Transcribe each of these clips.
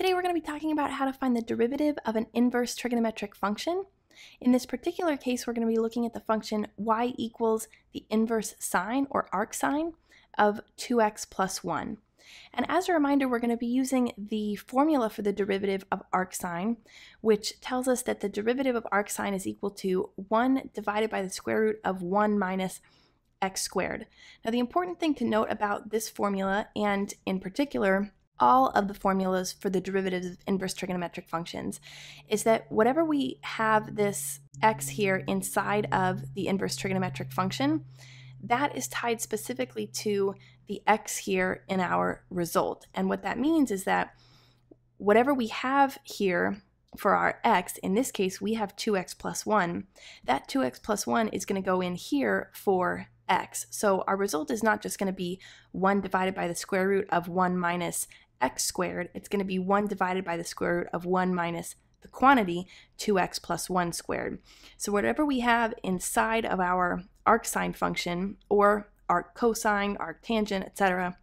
Today we're going to be talking about how to find the derivative of an inverse trigonometric function. In this particular case, we're going to be looking at the function y equals the inverse sine, or arcsin, of 2x plus 1. And as a reminder, we're going to be using the formula for the derivative of arcsin, which tells us that the derivative of arcsin is equal to 1 divided by the square root of 1 minus x squared. Now, the important thing to note about this formula, and in particular all of the formulas for the derivatives of inverse trigonometric functions, is that whatever we have this x here inside of the inverse trigonometric function, that is tied specifically to the x here in our result. And what that means is that whatever we have here for our x, in this case we have 2x plus 1, that 2x plus 1 is going to go in here for x. So our result is not just going to be 1 divided by the square root of 1 minus x squared, it's going to be 1 divided by the square root of 1 minus the quantity 2x plus 1 squared. So whatever we have inside of our arcsine function, or arc cosine, arc tangent, etc.,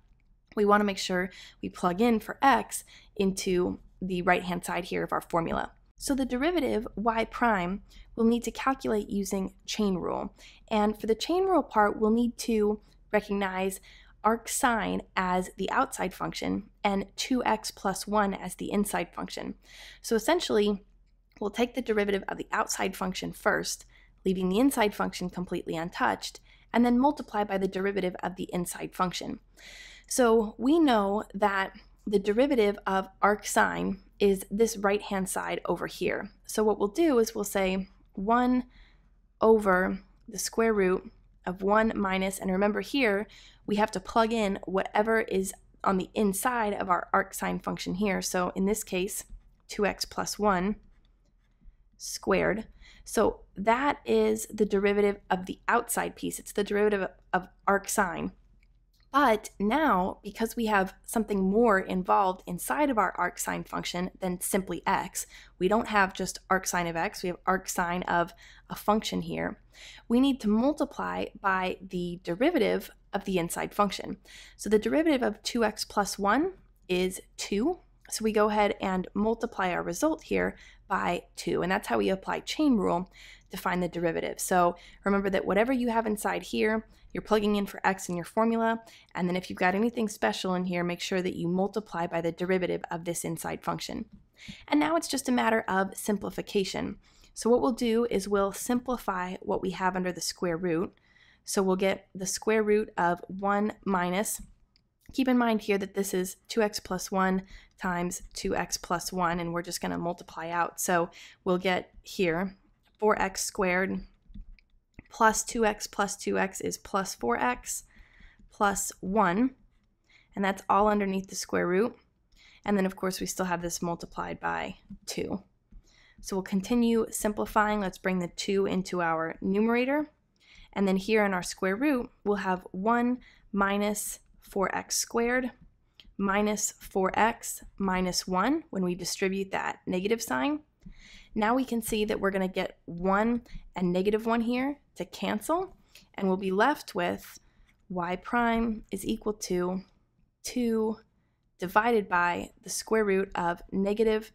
we want to make sure we plug in for x into the right-hand side here of our formula. So the derivative, y prime, we'll need to calculate using chain rule. And for the chain rule part, we'll need to recognize arcsine as the outside function and 2x plus 1 as the inside function. So essentially, we'll take the derivative of the outside function first, leaving the inside function completely untouched, and then multiply by the derivative of the inside function. So we know that the derivative of arcsine is this right-hand side over here. So what we'll do is we'll say 1 over the square root of 1 minus, and remember here, we have to plug in whatever is on the inside of our arcsine function here. So in this case, 2x plus 1 squared. So that is the derivative of the outside piece. It's the derivative of arcsine. But now, because we have something more involved inside of our arcsine function than simply x, we don't have just arcsine of x, we have arcsine of a function here, we need to multiply by the derivative of the inside function. So the derivative of 2x plus 1 is 2, so we go ahead and multiply our result here by 2, and that's how we apply chain rule to find the derivative. So remember that whatever you have inside here, you're plugging in for x in your formula, and then if you've got anything special in here, make sure that you multiply by the derivative of this inside function. And now it's just a matter of simplification. So what we'll do is we'll simplify what we have under the square root. So we'll get the square root of 1 minus, keep in mind here that this is 2x plus 1 times 2x plus 1, and we're just going to multiply out. So we'll get here 4x squared plus 2x plus 2x is plus 4x plus 1, and that's all underneath the square root, and then of course we still have this multiplied by 2. So we'll continue simplifying. Let's bring the 2 into our numerator, and then here in our square root we'll have 1 minus 4x squared minus 4x minus 1 when we distribute that negative sign. Now we can see that we're going to get 1 and negative 1 here to cancel, and we'll be left with y prime is equal to 2 divided by the square root of negative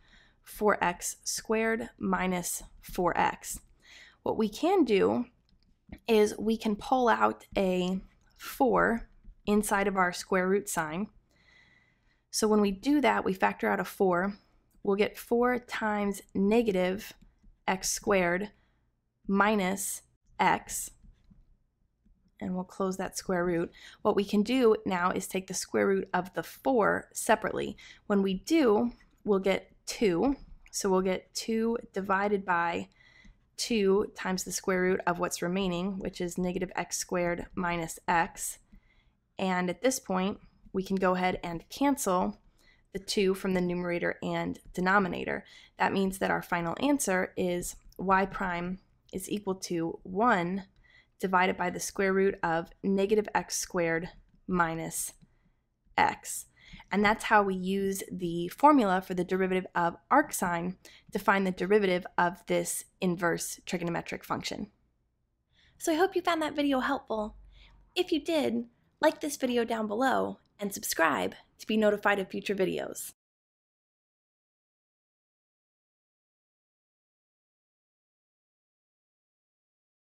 4x squared minus 4x. What we can do is we can pull out a 4 inside of our square root sign. So when we do that, we factor out a 4. We'll get 4 times negative x squared minus x, and we'll close that square root. What we can do now is take the square root of the 4 separately. When we do, we'll get 2. So we'll get 2 divided by 2 times the square root of what's remaining, which is negative x squared minus x. And at this point, we can go ahead and cancel the 2 from the numerator and denominator. That means that our final answer is y prime is equal to 1 divided by the square root of negative x squared minus x. And that's how we use the formula for the derivative of arcsine to find the derivative of this inverse trigonometric function. So I hope you found that video helpful. If you did, like this video down below and subscribe to be notified of future videos.